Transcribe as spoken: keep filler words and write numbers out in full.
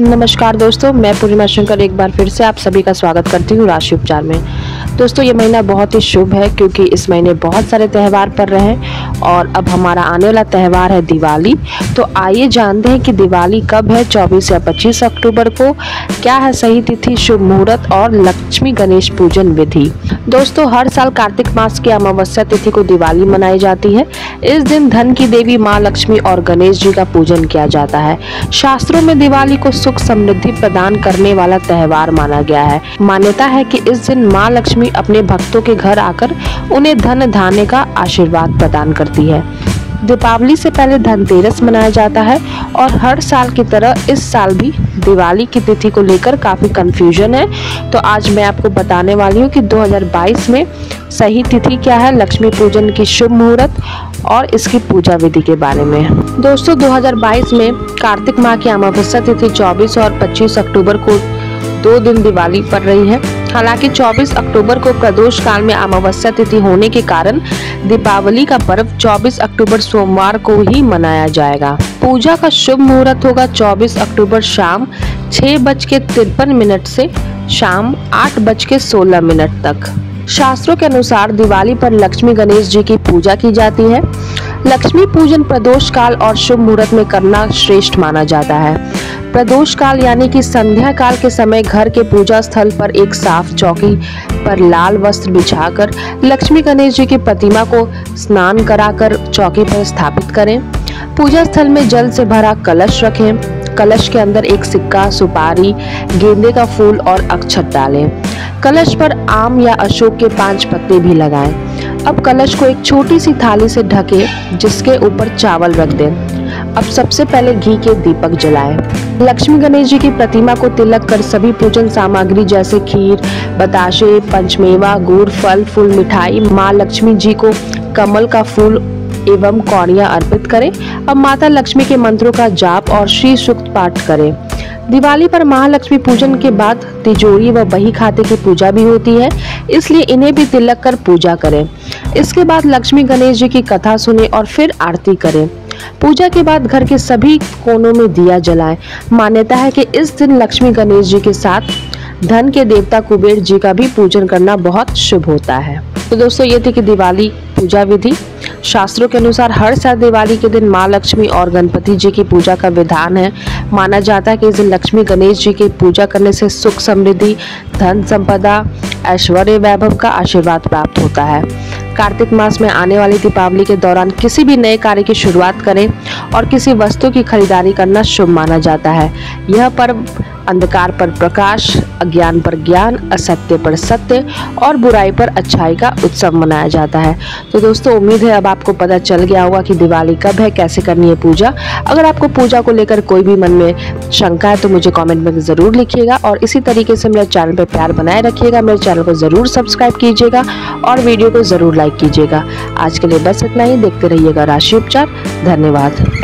नमस्कार दोस्तों, मैं पूर्णिमा शंकर एक बार फिर से आप सभी का स्वागत करती हूँ राशि उपचार में। दोस्तों, ये महीना बहुत ही शुभ है क्योंकि इस महीने बहुत सारे त्यौहार पड़ रहे हैं और अब हमारा आने वाला त्यौहार है दिवाली। तो आइए जानते हैं कि दिवाली कब है, चौबीस या पच्चीस अक्टूबर को। क्या है सही तिथि, शुभ मुहूर्त और लक्ष्मी गणेश पूजन विधि। दोस्तों, हर साल कार्तिक मास की अमावस्या तिथि को दिवाली मनाई जाती है। इस दिन धन की देवी माँ लक्ष्मी और गणेश जी का पूजन किया जाता है। शास्त्रों में दिवाली को सुख समृद्धि प्रदान करने वाला त्यौहार माना गया है। मान्यता है कि इस दिन माँ लक्ष्मी अपने भक्तों के घर आकर उन्हें धन धान्य का आशीर्वाद प्रदान करती है। दीपावली से पहले धनतेरस मनाया जाता है और हर साल की तरह इस साल भी दिवाली की तिथि को लेकर काफ़ी कन्फ्यूजन है। तो आज मैं आपको बताने वाली हूँ कि दो हज़ार बाईस में सही तिथि क्या है, लक्ष्मी पूजन की शुभ मुहूर्त और इसकी पूजा विधि के बारे में। दोस्तों, दो हज़ार बाईस में कार्तिक माह की अमावस्या तिथि चौबीस और पच्चीस अक्टूबर को दो दिन दिवाली पड़ रही है। हालांकि चौबीस अक्टूबर को प्रदोष काल में अमावस्या तिथि होने के कारण दीपावली का पर्व चौबीस अक्टूबर सोमवार को ही मनाया जाएगा। पूजा का शुभ मुहूर्त होगा चौबीस अक्टूबर शाम छह बज के तिरपन मिनट से शाम आठ बज के सोलह मिनट तक। शास्त्रों के अनुसार दिवाली पर लक्ष्मी गणेश जी की पूजा की जाती है। लक्ष्मी पूजन प्रदोष काल और शुभ मुहूर्त में करना श्रेष्ठ माना जाता है। प्रदोष काल यानी कि संध्या काल के समय घर के पूजा स्थल पर एक साफ चौकी पर लाल वस्त्र बिछाकर लक्ष्मी गणेश जी की प्रतिमा को स्नान कराकर चौकी पर स्थापित करें। पूजा स्थल में जल से भरा कलश रखें। कलश के अंदर एक सिक्का, सुपारी, गेंदे का फूल और अक्षत डालें। कलश पर आम या अशोक के पांच पत्ते भी लगाएं। अब कलश को एक छोटी सी थाली से ढकें, जिसके ऊपर चावल रख दें। अब सबसे पहले घी के दीपक जलाएं। लक्ष्मी गणेश जी की प्रतिमा को तिलक कर सभी पूजन सामग्री जैसे खीर, बताशे, पंचमेवा, गुड़, फल फूल, मिठाई, माँ लक्ष्मी जी को कमल का फूल एवं कौड़ियाँ अर्पित करें। अब माता लक्ष्मी के मंत्रों का जाप और श्री सूक्त पाठ करें। दिवाली पर महालक्ष्मी पूजन के बाद तिजोरी व बही खाते की पूजा भी होती है, इसलिए इन्हें भी तिलक कर पूजा करें। इसके बाद लक्ष्मी गणेश जी की कथा सुने और फिर आरती करें। पूजा के बाद घर के सभी कोनों में दिया जलाएं। मान्यता है कि इस दिन लक्ष्मी गणेश जी के साथ धन के देवता कुबेर जी का भी पूजन करना बहुत शुभ होता है। तो दोस्तों, ये थी कि दिवाली पूजा विधि। शास्त्रों के अनुसार हर साल दिवाली के दिन माँ लक्ष्मी और गणपति जी की पूजा का विधान है। माना जाता है कि इस दिन लक्ष्मी गणेश जी की पूजा करने से सुख समृद्धि, धन संपदा, ऐश्वर्य वैभव का आशीर्वाद प्राप्त होता है। कार्तिक मास में आने वाली दीपावली के दौरान किसी भी नए कार्य की शुरुआत करें और किसी वस्तु की खरीदारी करना शुभ माना जाता है। यह पर्व अंधकार पर प्रकाश, अज्ञान पर ज्ञान, असत्य पर सत्य और बुराई पर अच्छाई का उत्सव मनाया जाता है। तो दोस्तों, उम्मीद है अब आपको पता चल गया होगा कि दिवाली कब है, कैसे करनी है पूजा। अगर आपको पूजा को लेकर कोई भी मन में शंका है तो मुझे कमेंट में ज़रूर लिखिएगा और इसी तरीके से मेरे चैनल पर प्यार बनाए रखिएगा। मेरे चैनल को ज़रूर सब्सक्राइब कीजिएगा और वीडियो को ज़रूर लाइक कीजिएगा। आज के लिए बस इतना ही। देखते रहिएगा राशि उपचार। धन्यवाद।